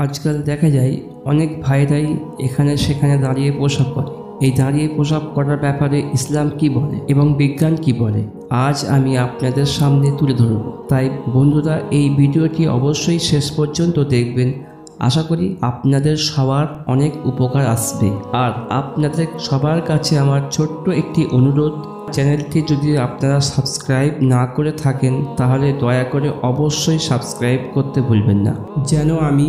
आजकल देखा जाए अनेक भाईराई एखाने सेखाने दाड़िये पोशाब करे। दाड़िये पोशाब करार ब्यापारे इस्लाम की बोले एवं विज्ञान की बोले आज आमी आपनादेर सामने तुले धरब। ताई बंधुरा एई भिडियोटी अवश्यई शेष पर्यन्त देखबेन। आशा करी आपनादेर सबार अनेक उपकार आसबे। आर आपनादेर सबार काछे आमार छोट्ट एकटी अनुरोध, चैनलटी यदि आपनारा सबस्क्राइब ना करे थाकेन ताहले दया करे अवश्यई सबस्क्राइब करते भुलबेन ना, जेनो आमी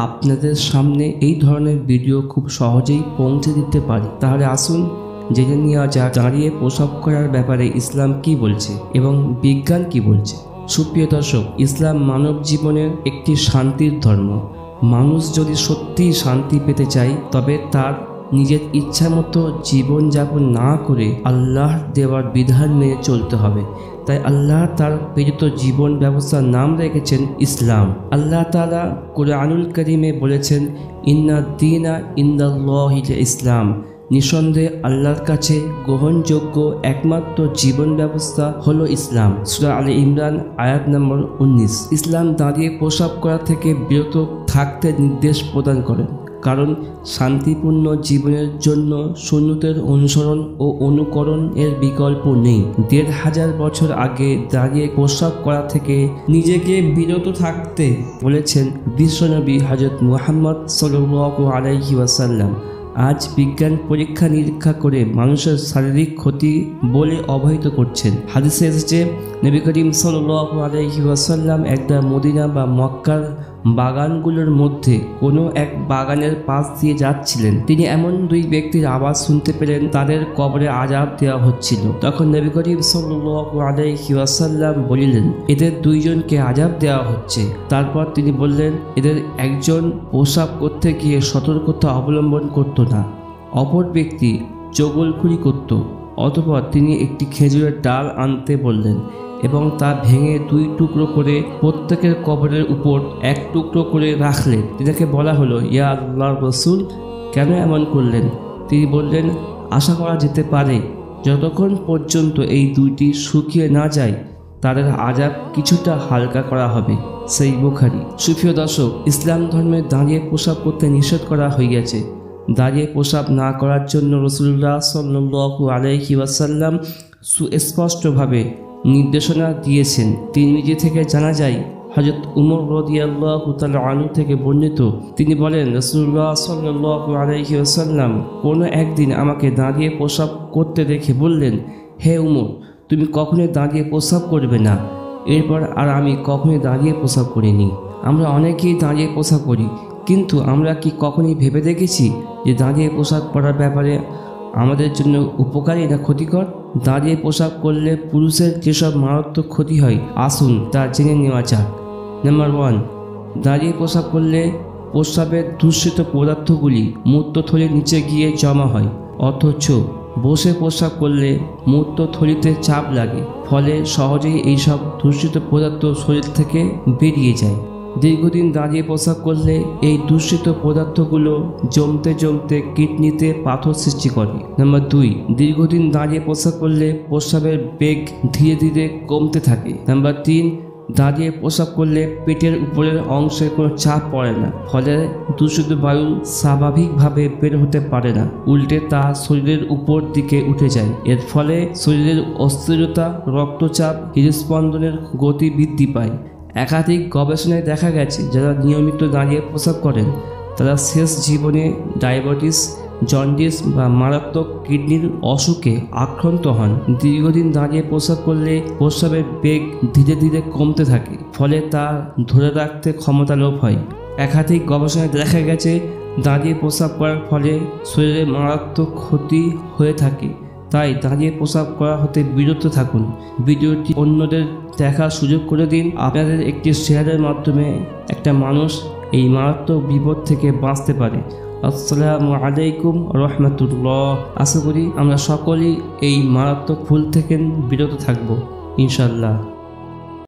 आपनादेर सामने एई धरनेर भिडियो खूब सहजेई पहुँचे दिते पारी। ताहले आसुन जेने निया जा दाड़िये पोशाब करार ब्यापारे इस्लाम की बोलछे एवं विज्ञान की बोलछे। सुप्रिय दर्शक, इस्लाम मानव जीवनेर एकटी शांतिर धर्म। मानुष यदि सत्यि शांति पेते चाय तबे तार निजेर इच्छा मतो जीवन यापन ना करे आल्लाहर देवार विधान मेने चलते हबे। ताई आल्लाह तार प्रेरित जीवन व्यवस्थार नाम रेखेछेन इस्लाम। आल्लाह ताआला कुरानुल करीमे बोलेछेन इन्ना दीना इन्दाल्लाहिल इस्लाम। निसंदेह आल्लाहर काछे ग्रहणयोग्य एकमात्र जीवन व्यवस्था हलो इस्लाम। सूरा आले इमरान आयात नम्बर 19। इस्लाम दाड़िये पोशाब करा थेके बिरत थाकते निर्देश प्रदान करेन, कारण शांतिपूर्ण जीवनेर जन्य सुन्नतेर अनुसरण ओ अनुकरणेर विकल्प नेই। ১৫০০ বছর আগে দাঁড়িয়ে পোশাক করা থেকে নিজেকে বিরত থাকতে বলেছেন বিশ্বনবী হযরত মুহাম্মদ সাল্লাল্লাহু আলাইহি ওয়াসাল্লাম। আজ বিজ্ঞান পরীক্ষা নিরীক্ষা করে মানুষের শারীরিক ক্ষতি বলে অবহিত করছেন। হাদিসে এসেছে নবী করিম সাল্লাল্লাহু আলাইহি ওয়াসাল্লাম একদা মদিনা বা মক্কার বাগানগুলোর মধ্যে কোনো এক বাগানের পাশ দিয়ে যাচ্ছিলেন। তিনি এমন দুই ব্যক্তির আওয়াজ শুনতে পেলেন, তাদের কবরে আযাব দেওয়া হচ্ছিল। তখন নবী করিম সাল্লাল্লাহু আলাইহি ওয়াসাল্লাম বললেন, এদের দুইজনকে আযাব দেওয়া হচ্ছে। তারপর তিনি বললেন, এদের একজন পোশাক করতে গিয়ে সতর্কতা অবলম্বন করত না, অপর ব্যক্তি চগলখুরি করত। অতঃপর তিনি একটি খেজুরের ডাল আনতে বললেন এবং তা ভেঙে দুই টুকরো করে প্রত্যেকের কবরের উপর এক টুকরো করে রাখলেন। তাকে বলা হলো, ইয়া আল্লাহর রাসূল, কেন এমন করলেন? তিনি বললেন, আশা করা যেতে পারে যতক্ষণ পর্যন্ত এই দুইটি শুকিয়ে না যায় তাদের আযাব কিছুটা হালকা করা হবে। সেই বুখারী। সুপ্রিয় দর্শক, ইসলাম ধর্মে দাঁড়িয়ে পোশাক করতে নিষেধ করা হয়েছে। দাঁড়িয়ে পোশাক না করার জন্য রাসূলুল্লাহ সাল্লাল্লাহু আলাইহি ওয়াসাল্লাম সুস্পষ্টভাবে নির্দেশনা দিয়েছেন। তিরমিজি থেকে জানা যায় হযরত উমর রাদিয়াল্লাহু তাআলা আনহু থেকে বর্ণিত, তিনি বলেন রাসূলুল্লাহ সাল্লাল্লাহু আলাইহি ওয়াসাল্লাম কোনো একদিন আমাকে দাঁড়িয়ে প্রস্রাব করতে দেখে বললেন, হে উমর, তুমি কখনোই দাঁড়িয়ে প্রস্রাব করবে না। এরপর আর আমি কখনোই দাঁড়িয়ে প্রস্রাব করিনি। আমরা অনেকেই দাঁড়িয়ে প্রস্রাব করি, কিন্তু আমরা কি কখনোই ভেবে দেখেছি যে দাঁড়িয়ে প্রস্রাব করার ব্যাপারে আমাদের জন্য উপকারী না ক্ষতিকর? দাঁড়িয়ে পোশাক করলে পুরুষের যেসব মারাত্মক ক্ষতি হয় আসুন তা জেনে নেওয়া যাক। নাম্বার 1, দাঁড়িয়ে পোশাক করলে প্রস্রাবের দূষিত পদার্থগুলি মূত্রথলির নিচে গিয়ে জমা হয়, অথচ বসে পোশাক করলে মূত্রথলিতে চাপ লাগে, ফলে সহজেই এইসব দূষিত পদার্থ শরীর থেকে বেরিয়ে যায়। দীর্ঘদিন দাঁড়িয়ে পোশাক করলে এই দূষিত পদার্থগুলো জমতে জমতে কিডনিতে পাথর সৃষ্টি করে। নাম্বার 2, দীর্ঘদিন দাঁড়িয়ে পোশাক করলে প্রস্রাবের বেগ ধীরে ধীরে কমতে থাকে। নাম্বার 3, দাঁড়িয়ে পোশাক করলে পেটের উপরের অংশে কোনো চাপ পড়ে না, ফলে দূষিত বায়ু স্বাভাবিকভাবে বের হতে পারে না, উল্টে তা শরীরের উপর দিকে উঠে যায়। এর ফলে শরীরের অস্থিরতা, রক্তচাপ, হৃদস্পন্দনের গতি বৃদ্ধি পায়। একাধিক গবেষণায় দেখা গেছে যারা নিয়মিত দাঁড়িয়ে পোশাক করেন তারা শেষ জীবনে ডায়াবেটিস, জন্ডিস বা মারাত্মক কিডনির অসুখে আক্রান্ত হন। দীর্ঘদিন দাঁড়িয়ে পোশাক করলে প্রস্রাবের বেগ ধীরে ধীরে কমতে থাকে, ফলে তা ধরে রাখতে ক্ষমতা লোপ হয়। একাধিক গবেষণায় দেখা গেছে দাঁড়িয়ে পোশাক করার ফলে শরীরে মারাত্মক ক্ষতি হয়ে থাকে। তাই দাঁড়িয়ে প্রস্রাব করা হতে বিরত থাকুন। ভিডিওটি অন্যদের দেখার সুযোগ করে দিন। আপনাদের একটি শেয়ারের মাধ্যমে একটা মানুষ এই মারাত্মক বিপদ থেকে বাঁচতে পারে। আসসালামু আলাইকুম রহমতুল্লাহ। আশা করি আমরা সকলেই এই মারাত্মক ভুল থেকে বিরত থাকব ইনশাআল্লাহ।